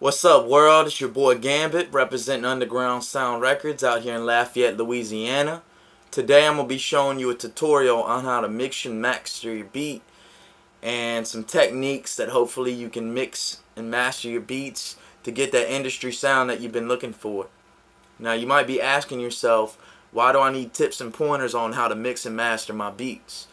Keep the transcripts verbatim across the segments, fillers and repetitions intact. What's up, world? It's your boy Gambit, representing Underground Sound Records out here in Lafayette, Louisiana. Today I'm going to be showing you a tutorial on how to mix and master your beat and some techniques that hopefully you can mix and master your beats to get that industry sound that you've been looking for. Now you might be asking yourself, why do I need tips and pointers on how to mix and master my beats?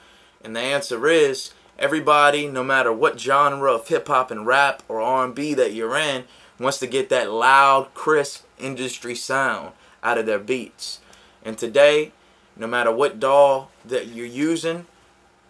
And the answer is, everybody, no matter what genre of hip-hop and rap or R and B that you're in, wants to get that loud, crisp industry sound out of their beats. And today, no matter what D A W that you're using,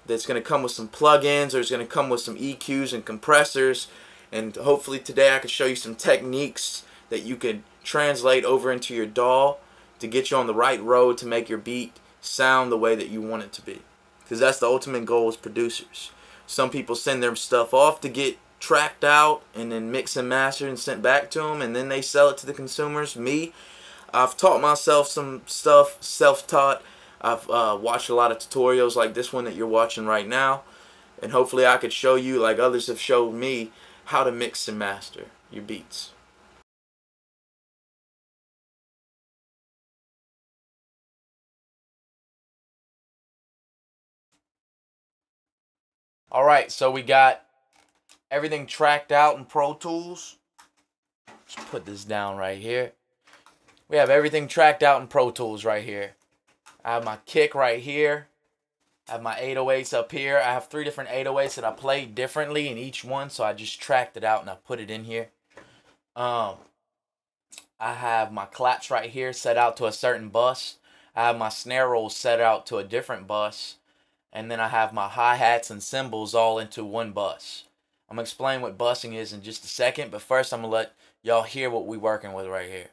that's going to come with some plugins or it's going to come with some E Qs and compressors, and hopefully today I can show you some techniques that you could translate over into your D A W to get you on the right road to make your beat sound the way that you want it to be. Because that's the ultimate goal as producers. Some people send their stuff off to get tracked out and then mixed and mastered and sent back to them, and then they sell it to the consumers. Me, I've taught myself some stuff, self-taught. I've uh, watched a lot of tutorials like this one that you're watching right now, and hopefully I could show you, like others have showed me, how to mix and master your beats. Alright, so we got everything tracked out in Pro Tools. Let's put this down right here. We have everything tracked out in Pro Tools right here. I have my kick right here. I have my eight oh eights up here. I have three different eight oh eights that I played differently in each one, so I just tracked it out and I put it in here. Um, I have my claps right here set out to a certain bus. I have my snare rolls set out to a different bus. And then I have my hi-hats and cymbals all into one bus. I'm going to explain what busing is in just a second, but first I'm going to let y'all hear what we're working with right here.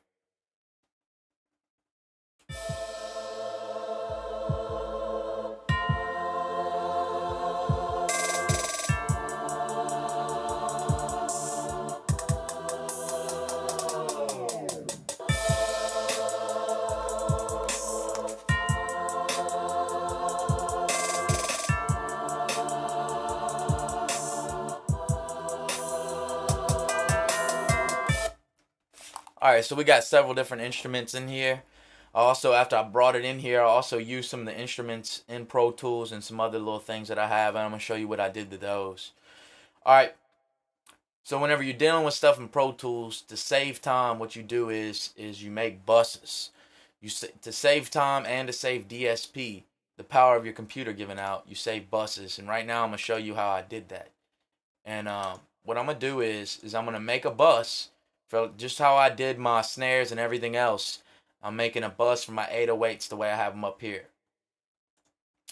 Alright, so we got several different instruments in here. Also, after I brought it in here, I also used some of the instruments in Pro Tools and some other little things that I have, and I'm going to show you what I did to those. Alright, so whenever you're dealing with stuff in Pro Tools, to save time, what you do is, is you make buses. You To save time and to save D S P, the power of your computer giving out, you save buses. And right now, I'm going to show you how I did that. And um, what I'm going to do is, is I'm going to make a bus. For just how I did my snares and everything else, I'm making a bus for my eight oh eights the way I have them up here.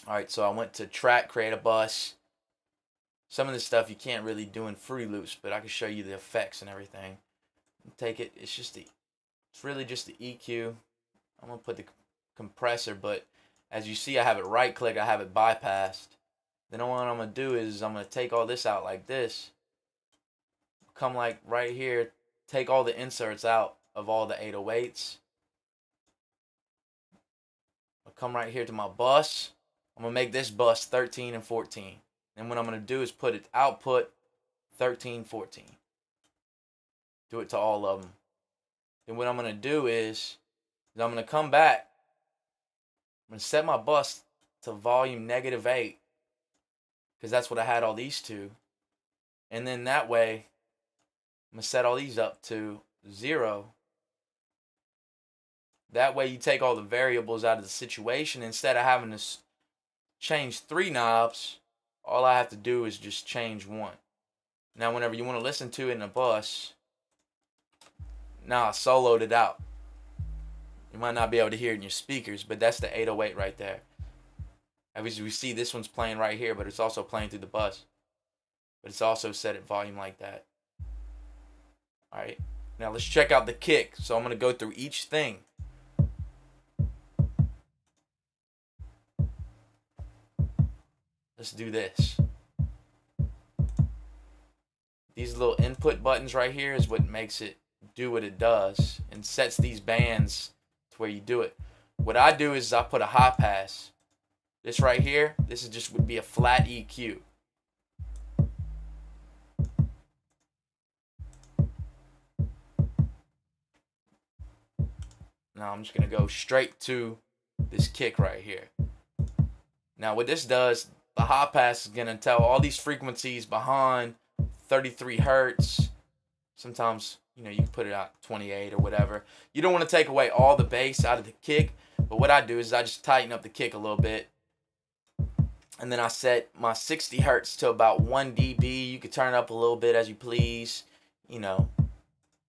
Alright, so I went to track, create a bus. Some of this stuff you can't really do in free loops, but I can show you the effects and everything. Take it, it's just the, it's really just the E Q. I'm going to put the compressor, but as you see I have it right click, I have it bypassed. Then what I'm going to do is I'm going to take all this out like this. Come like right here. Take all the inserts out of all the eight oh eights. I'll come right here to my bus. I'm going to make this bus thirteen and fourteen. And what I'm going to do is put it output thirteen, fourteen. Do it to all of them. And what I'm going to do is, is I'm going to come back. I'm going to set my bus to volume negative eight. Because that's what I had all these two. And then that way, I'm going to set all these up to zero. That way you take all the variables out of the situation. Instead of having to change three knobs, all I have to do is just change one. Now whenever you want to listen to it in a bus, now I soloed it out. You might not be able to hear it in your speakers, but that's the eight oh eight right there. Obviously we see this one's playing right here, but it's also playing through the bus. But it's also set at volume like that. Alright, now let's check out the kick. So I'm going to go through each thing. Let's do this. These little input buttons right here is what makes it do what it does and sets these bands to where you do it. What I do is I put a high pass. This right here, this is just would be a flat E Q. Now I'm just gonna go straight to this kick right here. Now what this does, the high pass is gonna tell all these frequencies behind thirty-three hertz. Sometimes, you know, you can put it out twenty-eight or whatever. You don't want to take away all the bass out of the kick, but what I do is I just tighten up the kick a little bit. And then I set my sixty hertz to about one D B. You can turn it up a little bit as you please. You know,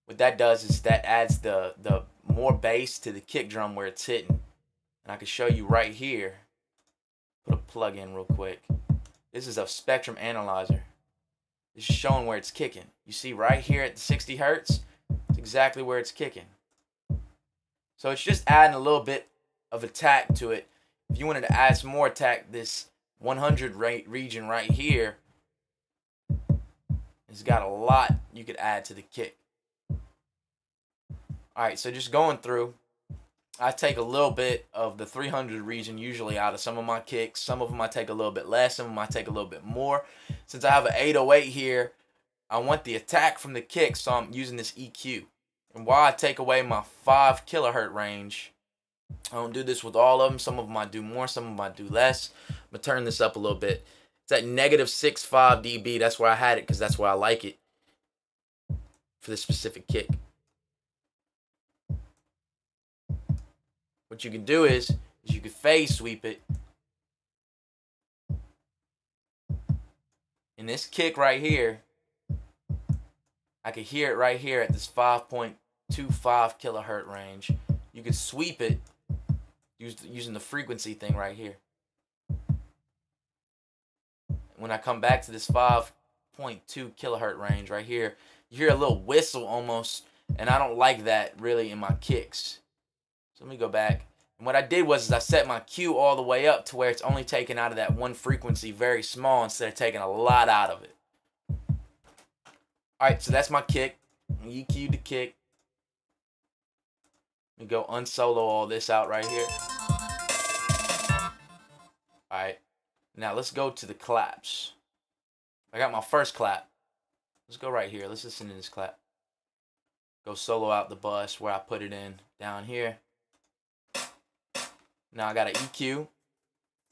what that does is that adds the, the more bass to the kick drum where it's hitting. And I can show you right here. Put a plug in real quick. This is a spectrum analyzer. It's showing where it's kicking. You see right here at the sixty hertz, it's exactly where it's kicking. So it's just adding a little bit of attack to it. If you wanted to add some more attack, this one hundred rate region right here, it's got a lot you could add to the kick. Alright, so just going through, I take a little bit of the three hundred region usually out of some of my kicks. Some of them I take a little bit less, some of them I take a little bit more. Since I have an eight oh eight here, I want the attack from the kick, so I'm using this E Q. And while I take away my five kilohertz range, I don't do this with all of them. Some of them I do more, some of them I do less. I'm going to turn this up a little bit. It's at negative six point five D B. That's where I had it because that's where I like it for this specific kick. What you can do is, is you can phase sweep it. And this kick right here, I can hear it right here at this five point two five kilohertz range. You could sweep it using the frequency thing right here. When I come back to this five point two kilohertz range right here, you hear a little whistle almost, and I don't like that really in my kicks. So let me go back. And what I did was is I set my Q all the way up to where it's only taken out of that one frequency very small instead of taking a lot out of it. Alright, so that's my kick. E Q the kick. Let me go unsolo all this out right here. Alright, now let's go to the claps. I got my first clap. Let's go right here. Let's listen to this clap. Go solo out the bus where I put it in down here. Now I got an E Q.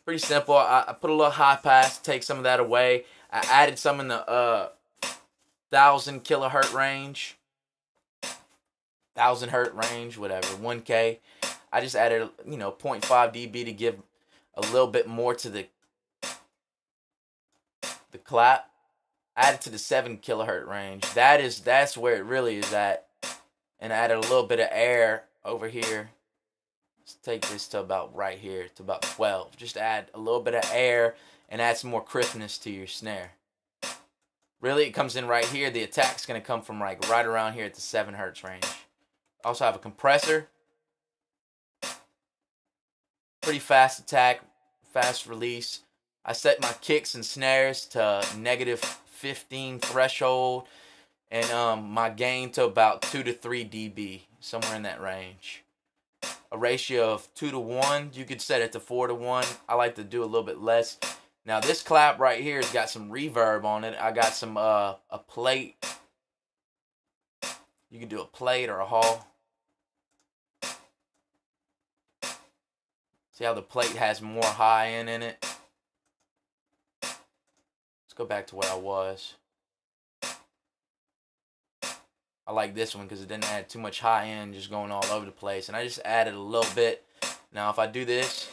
Pretty simple. I, I put a little high pass, take some of that away. I added some in the uh, thousand kilohertz range. Thousand hertz range, whatever, one K. I just added, you know, zero point five D B to give a little bit more to the the clap. Added to the seven kilohertz range. That is, that's where it really is at. And I added a little bit of air over here. Let's take this to about right here, to about twelve. Just add a little bit of air and add some more crispness to your snare. Really, it comes in right here. The attack's gonna come from like right around here at the seven hertz range. Also have a compressor, pretty fast attack, fast release. I set my kicks and snares to negative fifteen threshold, and um, my gain to about two to three D B, somewhere in that range. A ratio of two to one, you could set it to four to one. I like to do a little bit less. Now this clap right here has got some reverb on it. I got some, uh, a plate. You can do a plate or a hall. See how the plate has more high end in it? Let's go back to where I was. I like this one because it didn't add too much high end, just going all over the place. And I just added a little bit. Now if I do this,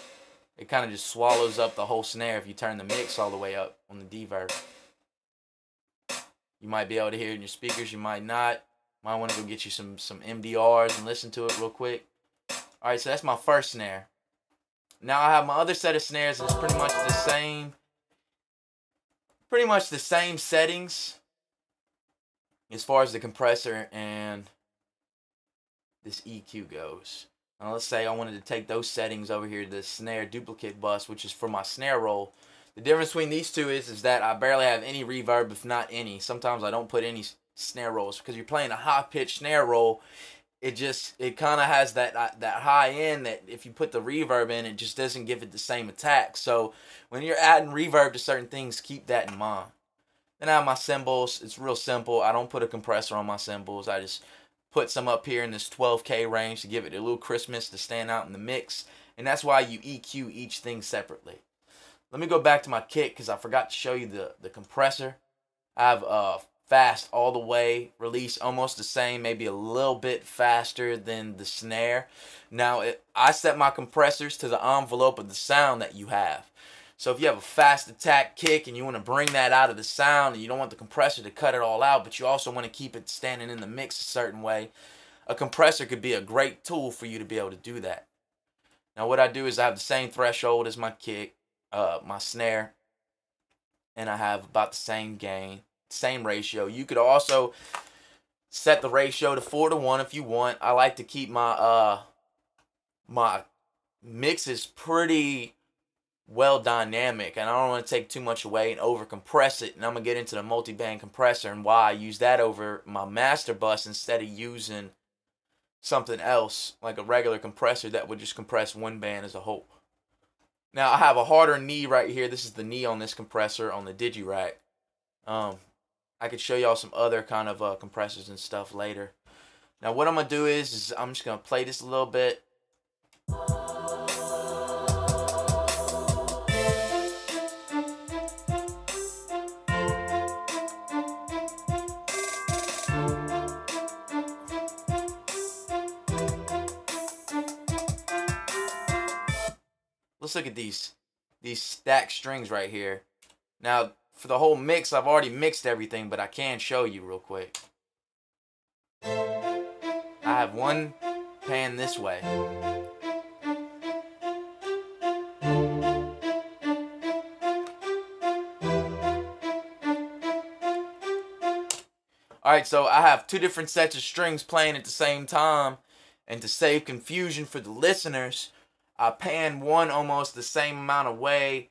it kind of just swallows up the whole snare if you turn the mix all the way up on the D-verb. You might be able to hear it in your speakers, you might not. Might want to go get you some, some M D Rs and listen to it real quick. Alright, so that's my first snare. Now I have my other set of snares that's pretty much the same. Pretty much the same settings as far as the compressor and this E Q goes. Now let's say I wanted to take those settings over here to the snare duplicate bus, which is for my snare roll. The difference between these two is, is that I barely have any reverb, if not any. Sometimes I don't put any snare rolls because you're playing a high-pitched snare roll. It just, it kind of has that uh, that high end that if you put the reverb in, it just doesn't give it the same attack. So when you're adding reverb to certain things, keep that in mind. Then I have my cymbals. It's real simple. I don't put a compressor on my cymbals. I just put some up here in this twelve K range to give it a little Christmas to stand out in the mix. And that's why you E Q each thing separately. Let me go back to my kick because I forgot to show you the, the compressor. I have uh, fast all the way, release almost the same, maybe a little bit faster than the snare. Now, it, I set my compressors to the envelope of the sound that you have. So if you have a fast attack kick and you want to bring that out of the sound and you don't want the compressor to cut it all out, but you also want to keep it standing in the mix a certain way, a compressor could be a great tool for you to be able to do that. Now what I do is I have the same threshold as my kick, uh, my snare, and I have about the same gain, same ratio. You could also set the ratio to four to one if you want. I like to keep my, uh, my mixes pretty well dynamic, and I don't want to take too much away and over compress it, and I'm gonna get into the multi-band compressor and why I use that over my master bus instead of using something else like a regular compressor that would just compress one band as a whole. Now I have a harder knee right here. This is the knee on this compressor on the DigiRack. um, I could show y'all some other kind of uh, compressors and stuff later. Now what I'm gonna do is, is I'm just gonna play this a little bit. Let's look at these these stacked strings right here. Now, for the whole mix, I've already mixed everything, but I can show you real quick. I have one pan this way. Alright, so I have two different sets of strings playing at the same time, and to save confusion for the listeners, I pan one almost the same amount of way,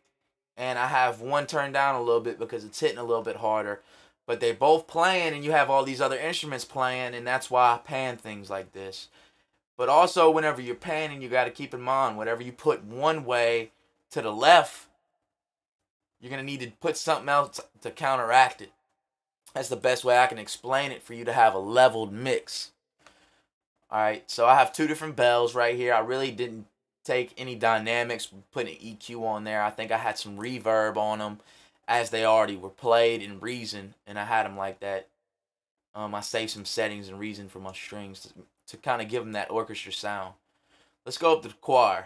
and I have one turned down a little bit because it's hitting a little bit harder. But they're both playing, and you have all these other instruments playing, and that's why I pan things like this. But also, whenever you're panning, you got to keep in mind, whatever you put one way to the left, you're going to need to put something else to counteract it. That's the best way I can explain it for you to have a leveled mix. Alright, so I have two different bells right here. I really didn't take any dynamics, put an E Q on there. I think I had some reverb on them as they already were played in Reason, and I had them like that. Um, I saved some settings in Reason for my strings to, to kind of give them that orchestra sound. Let's go up to the choir.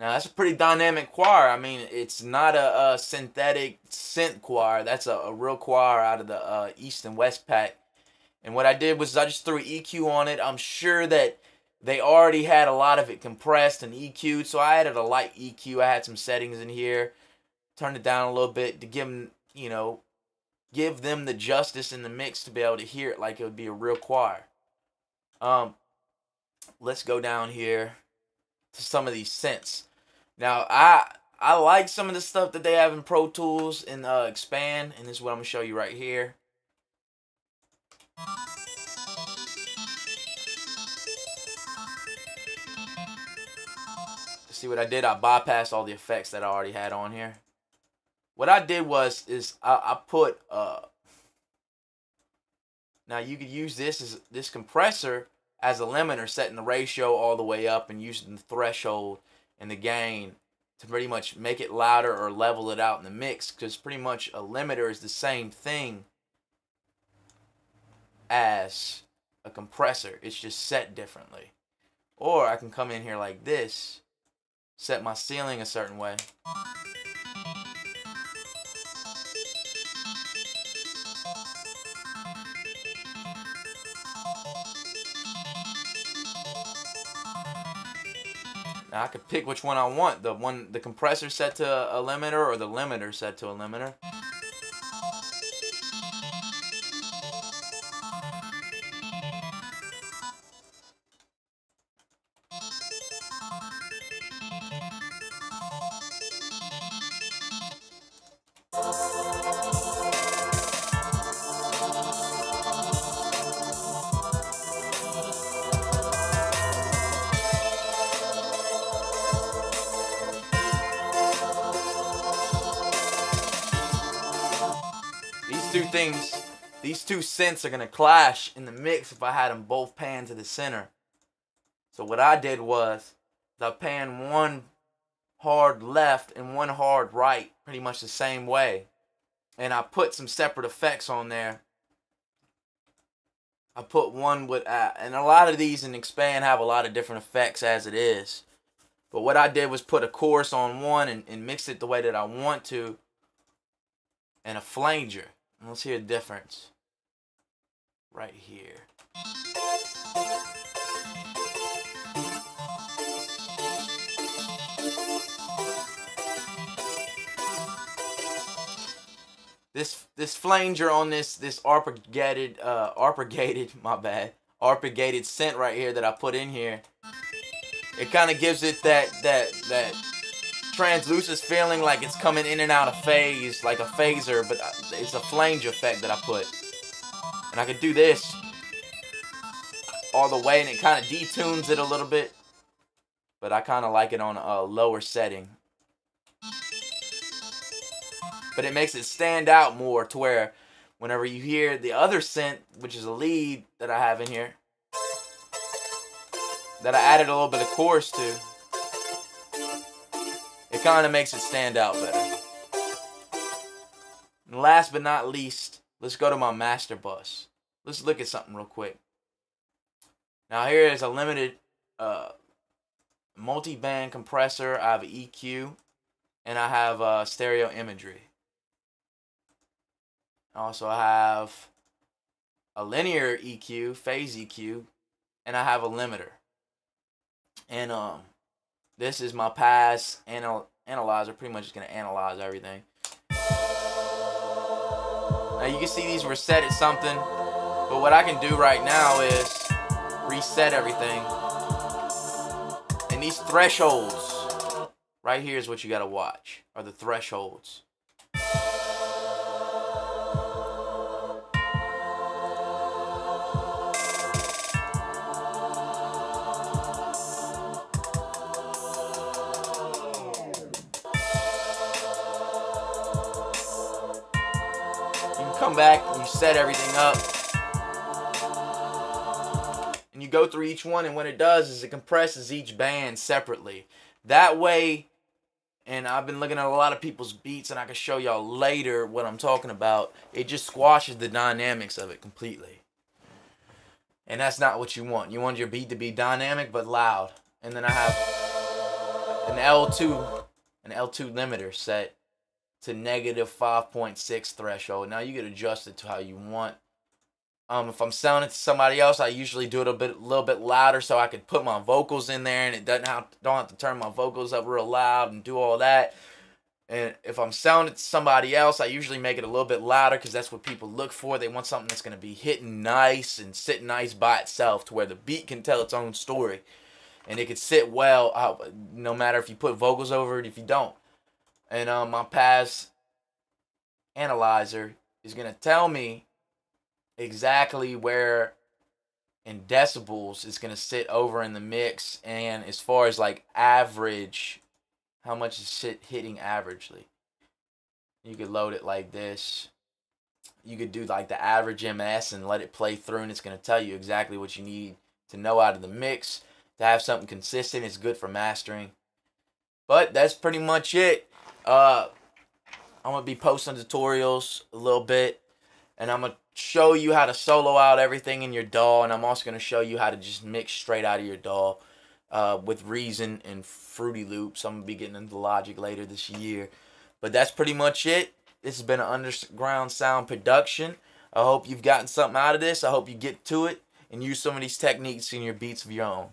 Now, that's a pretty dynamic choir. I mean, it's not a, a synthetic synth choir. That's a, a real choir out of the uh, East and West Pac. And what I did was I just threw an E Q on it. I'm sure that they already had a lot of it compressed and E Q'd, so I added a light E Q. I had some settings in here. Turned it down a little bit to give them, you know, give them the justice in the mix to be able to hear it like it would be a real choir. Um, let's go down here to some of these synths. Now, I I like some of the stuff that they have in Pro Tools and uh, Expand, and this is what I'm going to show you right here. See what I did? I bypassed all the effects that I already had on here. What I did was, is I, I put, uh, now you could use this as this compressor as a limiter, setting the ratio all the way up and using the threshold and the gain to pretty much make it louder or level it out in the mix, because pretty much a limiter is the same thing as a compressor. It's just set differently. Or I can come in here like this, set my ceiling a certain way. Now I could pick which one I want, the one the compressor set to a limiter or the limiter set to a limiter. things, these two synths are gonna clash in the mix if I had them both pan to the center. So what I did was, I panned one hard left and one hard right, pretty much the same way. And I put some separate effects on there. I put one with, uh, and a lot of these in Expand have a lot of different effects as it is. But what I did was put a chorus on one and, and mix it the way that I want to. And a flanger. And let's hear the difference. Right here. This this flanger on this this arpeggiated uh arpeggiated my bad arpeggiated synth right here that I put in here, it kind of gives it that that that translucent feeling, like it's coming in and out of phase, like a phaser, but it's a flanger effect that I put. And I could do this all the way, and it kind of detunes it a little bit, but I kind of like it on a lower setting. But it makes it stand out more to where whenever you hear the other synth, which is a lead that I have in here, that I added a little bit of chorus to, it kind of makes it stand out better. And last but not least, let's go to my master bus. Let's look at something real quick. Now here is a limited uh, multi-band compressor. I have an E Q, and I have uh, stereo imagery. Also, I have a linear E Q, phase E Q, and I have a limiter. And um, this is my pass anal analyzer. Pretty much is gonna analyze everything. Now you can see these were set at something, but what I can do right now is reset everything. And these thresholds right here is what you gotta watch, are the thresholds. Back and you set everything up and you go through each one, and what it does is it compresses each band separately that way. And I've been looking at a lot of people's beats, and I can show y'all later what I'm talking about. It just squashes the dynamics of it completely, and that's not what you want. You want your beat to be dynamic but loud. And then I have an L two an L two limiter set to negative five point six threshold. Now you can adjust it to how you want. Um, if I'm sounding to somebody else, I usually do it a bit, a little bit louder, so I can put my vocals in there, and it doesn't have, don't have to turn my vocals up real loud and do all that. And if I'm sounding to somebody else, I usually make it a little bit louder, because that's what people look for. They want something that's going to be hitting nice and sit nice by itself, to where the beat can tell its own story, and it can sit well, out, no matter if you put vocals over it, if you don't. And um, my pass analyzer is going to tell me exactly where in decibels it's going to sit over in the mix. And as far as like average, how much is it hitting averagely? You could load it like this. You could do like the average M S and let it play through, and it's going to tell you exactly what you need to know out of the mix. To have something consistent, it's good for mastering. But that's pretty much it. Uh, I'm going to be posting tutorials a little bit, and I'm going to show you how to solo out everything in your D A W, and I'm also going to show you how to just mix straight out of your D A W uh, with Reason and Fruity Loops. I'm going to be getting into Logic later this year, but that's pretty much it. This has been an Underground Sound production. I hope you've gotten something out of this. I hope you get to it and use some of these techniques in your beats of your own.